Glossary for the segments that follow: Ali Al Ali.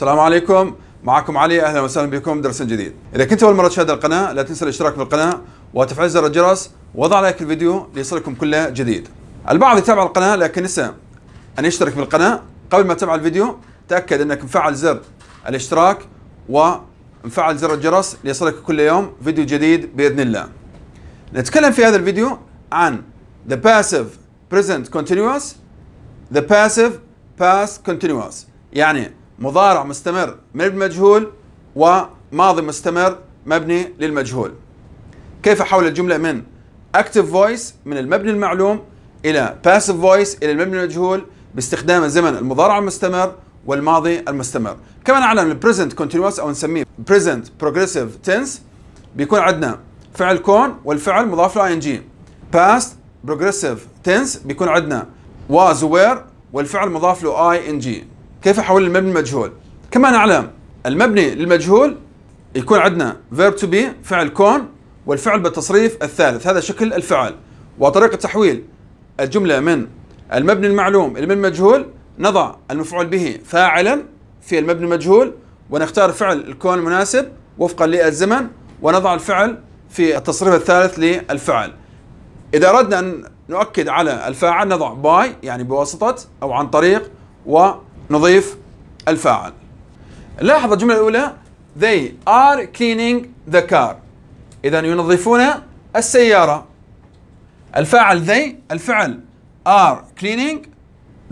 السلام عليكم، معكم علي، اهلا وسهلا بكم درس جديد. اذا كنت اول مره تشاهد القناه لا تنسى الاشتراك بالقناه وتفعيل زر الجرس وضع لايك الفيديو ليصلكم كله جديد. البعض يتابع القناه لكن نسى ان يشترك بالقناه. قبل ما تتابع الفيديو تاكد انك مفعل زر الاشتراك ومفعل زر الجرس ليصلك كل يوم فيديو جديد باذن الله. نتكلم في هذا الفيديو عن the passive present continuous، the passive past continuous، يعني مضارع مستمر مبني بالمجهول وماضي مستمر مبني للمجهول. كيف احول الجمله من active voice من المبني المعلوم الى passive voice الى المبني المجهول باستخدام الزمن المضارع المستمر والماضي المستمر. كما نعلم present continuous او نسميه present progressive tense بيكون عندنا فعل كون والفعل مضاف له ing. past progressive tense بيكون عندنا was were والفعل مضاف له ing. كيف احول المبني المجهول؟ كما نعلم المبني للمجهول يكون عندنا verb to be فعل كون والفعل بالتصريف الثالث، هذا شكل الفعل. وطريقة تحويل الجملة من المبني المعلوم إلى المبني المجهول نضع المفعول به فاعلا في المبني المجهول ونختار فعل الكون المناسب وفقا للزمن ونضع الفعل في التصريف الثالث للفعل. إذا أردنا أن نؤكد على الفاعل نضع باي يعني بواسطة أو عن طريق ونضيف الفاعل. لاحظ الجملة الأولى they are cleaning the car، إذا ينظفون السيارة. الفاعل they، الفعل are cleaning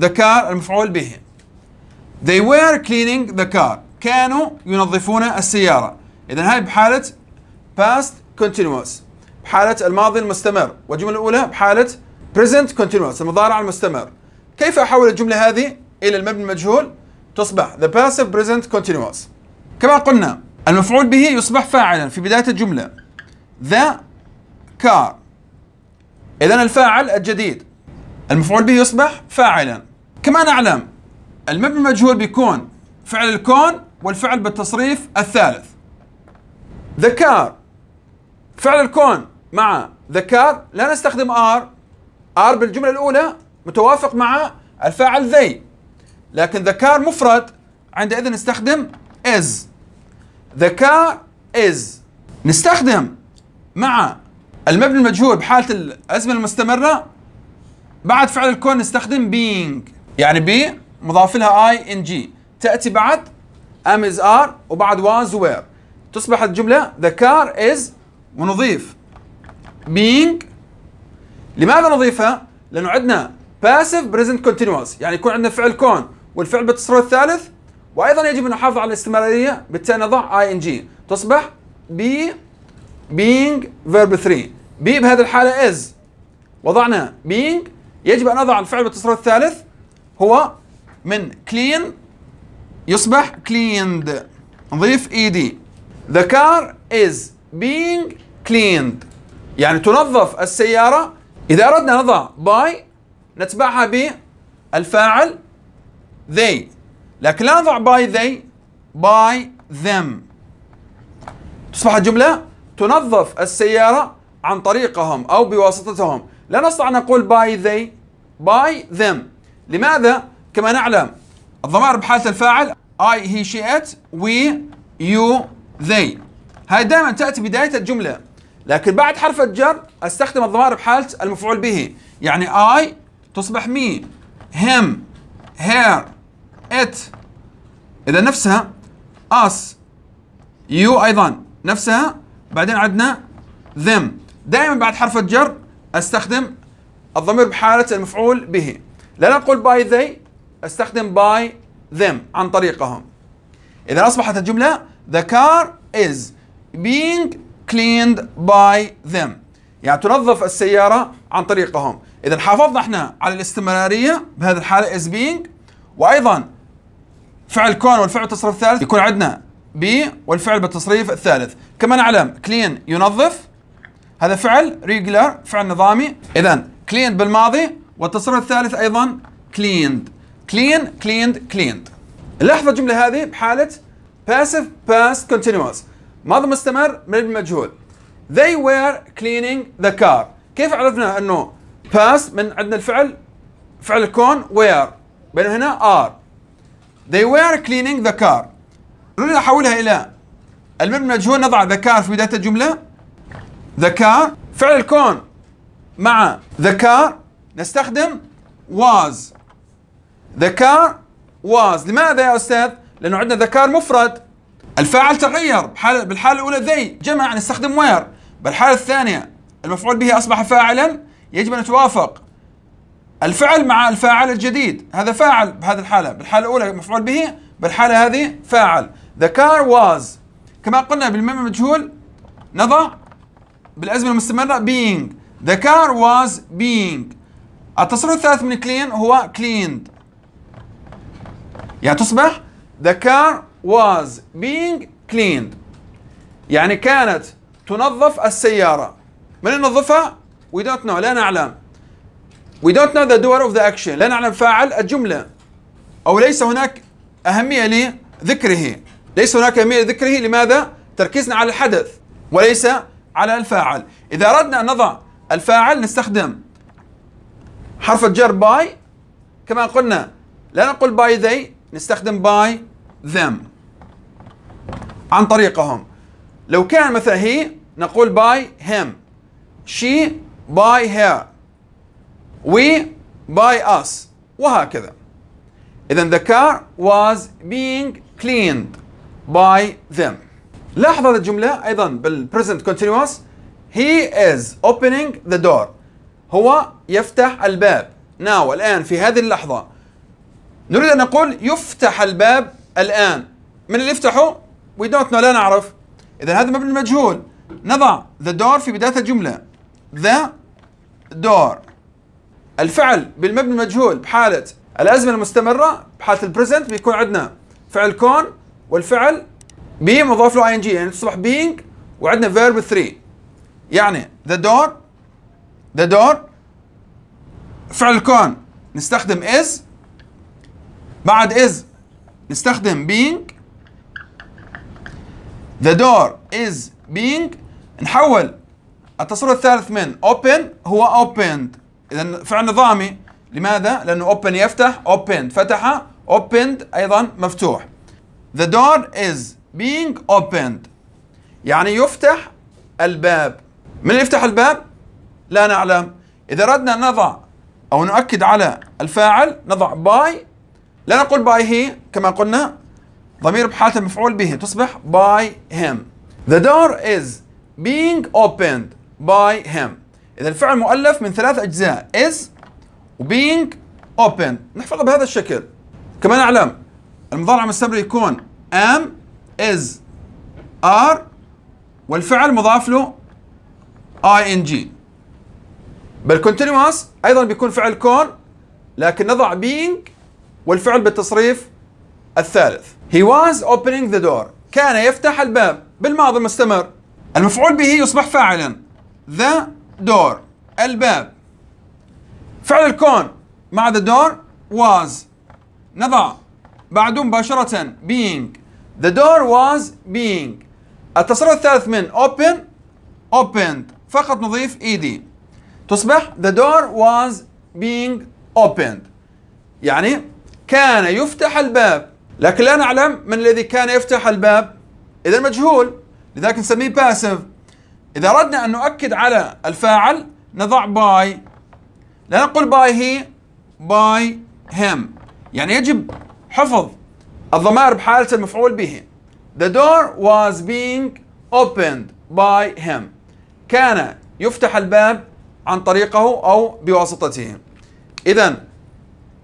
the car المفعول به. they were cleaning the car، كانوا ينظفون السيارة. إذا هاي بحالة past continuous بحالة الماضي المستمر، والجملة الأولى بحالة present continuous المضارع المستمر. كيف أحول الجملة هذه إلى المبني المجهول؟ تصبح the passive present continuous. كما قلنا المفعول به يصبح فاعلا في بداية الجملة the car، إذن الفاعل الجديد المفعول به يصبح فاعلا. كما نعلم المبني المجهول بيكون فعل الكون والفعل بالتصريف الثالث. the car فعل الكون مع the car لا نستخدم are، are بالجملة الأولى متوافق مع الفاعل they، لكن the car مفرد عندئذ نستخدم is. the car is نستخدم مع المبني المجهول بحالة الأزمنة المستمرة بعد فعل الكون نستخدم being، يعني be مضاف لها ing تأتي بعد am is are وبعد was were. تصبح الجملة the car is ونضيف being. لماذا نضيفها؟ لأنه عندنا passive present continuous، يعني يكون عندنا فعل كون والفعل بالتصرف الثالث، وأيضا يجب أن نحافظ على الاستمرارية بالتالي نضع ing. تصبح be being verb 3، be بهذه الحالة is، وضعنا being يجب أن نضع الفعل بالتصرف الثالث هو من clean يصبح cleaned نضيف ed. the car is being cleaned يعني تنظف السيارة. إذا أردنا نضع by نتبعها بالفاعل they، لكن لا نضع by they by them. تصبح الجملة تنظف السيارة عن طريقهم أو بواسطتهم، لا نستطيع أن نقول by they by them. لماذا؟ كما نعلم الضمائر بحالة الفاعل I he she it we you they، هاي دائما تأتي بداية الجملة، لكن بعد حرف الجر أستخدم الضمائر بحالة المفعول به، يعني I تصبح me him her it، إذا نفسها us you أيضا نفسها. بعدين عندنا them، دائما بعد حرف الجر أستخدم الضمير بحالة المفعول به، لا نقول by they أستخدم by them عن طريقهم. إذا أصبحت الجملة the car is being cleaned by them، يعني تنظف السيارة عن طريقهم. إذا حافظنا احنا على الاستمرارية بهذه الحالة is being، وأيضا فعل كون والفعل بالتصريف الثالث يكون عندنا be والفعل بالتصريف الثالث. كما نعلم clean ينظف، هذا فعل regular فعل نظامي، إذا cleaned بالماضي والتصريف الثالث أيضا cleaned clean cleaned cleaned. لاحظ الجملة هذه بحالة passive past continuous ماضي مستمر من المجهول. they were cleaning the car، كيف عرفنا أنه past من عندنا الفعل فعل الكون were بينما هنا are. they were cleaning the car نريد أحولها إلى المبني المجهول، نضع ذكاء في بداية الجملة، ذكاء فعل الكون مع ذكاء نستخدم was، ذكاء was. لماذا يا أستاذ؟ لأنه عندنا ذكاء مفرد، الفاعل تغير، بالحالة الأولى ذي جمع نستخدم where، بالحالة الثانية المفعول به أصبح فاعلا، يجب أن يتوافق الفعل مع الفاعل الجديد، هذا فاعل بهذه الحالة، بالحالة الأولى مفعول به، بالحالة هذه فاعل. The car was. كما قلنا بالمبني المجهول نضع بالأزمنة المستمرة being. The car was being. التصرف الثالث من clean هو cleaned. يعني تصبح The car was being cleaned. يعني كانت تنظف السيارة. من ينظفها؟ We don't know. لا نعلم. We don't know the doer of the action. لا نعلم فاعل الجملة. أو ليس هناك أهمية لذكره. ليس هناك أهمية لذكره، لماذا؟ تركيزنا على الحدث وليس على الفاعل. إذا أردنا أن نضع الفاعل نستخدم حرف الجر باي، كما قلنا لا نقول باي ذي، نستخدم باي ذم، عن طريقهم. لو كان مثلا هي نقول باي هيم، she باي هير، we باي أس، وهكذا. إذن the car was being cleaned by them. لاحظ هذه الجملة أيضا بالpresent continuous. He is opening the door. هو يفتح الباب. Now الآن في هذه اللحظة نريد أن نقول يفتح الباب الآن. من اللي يفتحه؟ We don't know. لا نعرف. إذن هذا مبني مجهول. نضع the door في بداية الجملة. The door. الفعل بالمبني المجهول بحالة الأزمنة المستمرة، بحالة البريزنت بيكون عندنا فعل كون والفعل بي مضاف له ing، يعني تصبح being وعندنا verb 3. يعني the door فعل كون نستخدم is، بعد is نستخدم being. The door is being. نحول التصرف الثالث من open هو opened. إذا فعل نظامي، لماذا؟ لأنه open يفتح، opened فتح، opened أيضا مفتوح. The door is being opened. يعني يفتح الباب. من اللي يفتح الباب؟ لا نعلم. إذا أردنا نضع أو نؤكد على الفاعل نضع by، لا نقول by he، كما قلنا ضمير بحالة المفعول به، تصبح by him. The door is being opened by him. إذا الفعل مؤلف من 3 أجزاء، is وbeing open، نحفظه بهذا الشكل. كما نعلم المضارع المستمر يكون am is are، والفعل مضاف له ing. بالcontinuous أيضا بيكون فعل كون، لكن نضع being والفعل بالتصريف الثالث. He was opening the door. كان يفتح الباب بالماضي المستمر. المفعول به يصبح فاعلا. the door الباب. فعل الكون مع the door was، نضع بعده مباشرة being. the door was being. التصرف الثالث من open opened، فقط نضيف ed، تصبح the door was being opened. يعني كان يفتح الباب، لكن لا نعلم من الذي كان يفتح الباب، إذا مجهول، لذلك نسميه passive. إذا أردنا أن نؤكد على الفاعل نضع by، لا نقول by he by him. يعني يجب حفظ الضمائر بحالة المفعول به. The door was being opened by him. كان يفتح الباب عن طريقه أو بواسطته. إذا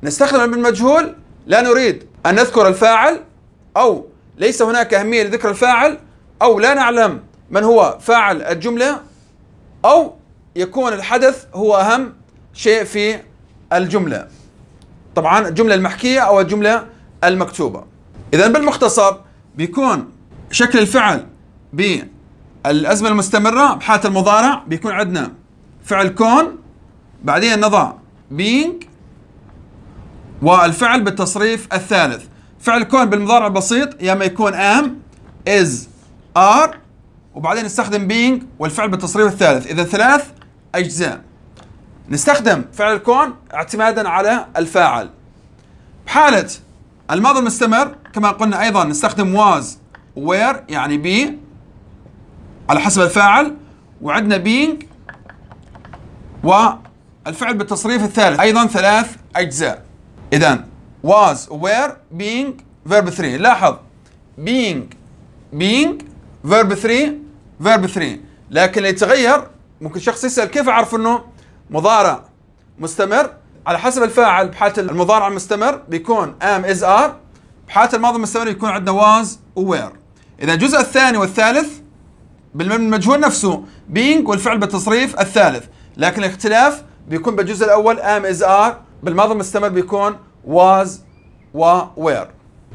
نستخدم المبني المجهول، لا نريد أن نذكر الفاعل، أو ليس هناك أهمية لذكر الفاعل، أو لا نعلم من هو فاعل الجملة، أو يكون الحدث هو أهم شيء في الجملة، طبعا الجملة المحكية أو الجملة المكتوبة. إذا بالمختصر بيكون شكل الفعل بالأزمة المستمرة بحالة المضارع، بيكون عندنا فعل كون، بعدين نضع being والفعل بالتصريف الثالث. فعل كون بالمضارع البسيط يا ما يكون am is are، وبعدين نستخدم being والفعل بالتصريف الثالث. إذا 3 أجزاء. نستخدم فعل الكون اعتمادا على الفاعل. بحالة الماضي المستمر كما قلنا أيضا نستخدم was وير يعني بي على حسب الفاعل، وعندنا بينج والفعل بالتصريف الثالث ايضا ثلاث اجزاء. اذا was were being verb 3. لاحظ being verb 3 لكن اللي يتغير ممكن شخص يسال كيف اعرف انه مضارع مستمر؟ على حسب الفاعل بحالة المضارع المستمر بيكون am is are، بحالة الماضي المستمر يكون عندنا was were. اذا الجزء الثاني والثالث بالمجهول نفسه being والفعل بالتصريف الثالث، لكن الاختلاف بيكون بالجزء الاول am is are، بالماضي المستمر بيكون was و were.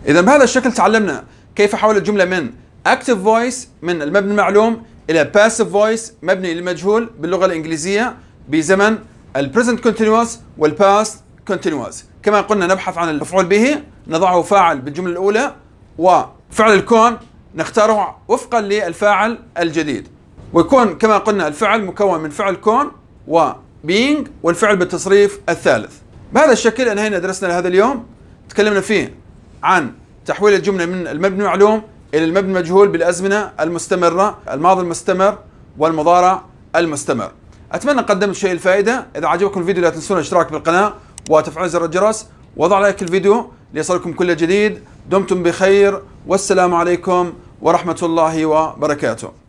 اذا بهذا الشكل تعلمنا كيف حول الجمله من active voice من المبني المعلوم الى passive voice مبني للمجهول باللغه الانجليزيه بزمن البريزنت كونتينوس والباست كونتينوس. كما قلنا نبحث عن المفعول به، نضعه فاعل بالجمله الاولى، وفعل الكون نختاره وفقا للفاعل الجديد، ويكون كما قلنا الفعل مكون من فعل كون وبينج والفعل بالتصريف الثالث. بهذا الشكل انهينا درسنا لهذا اليوم، تكلمنا فيه عن تحويل الجمله من المبني المعلوم الى المبني المجهول بالازمنه المستمره، الماضي المستمر والمضارع المستمر. اتمنى قدمت شيء الفائده، اذا عجبكم الفيديو لا تنسون الاشتراك بالقناه وتفعيل زر الجرس وضع لايك الفيديو ليصلكم كل جديد. دمتم بخير والسلام عليكم ورحمه الله وبركاته.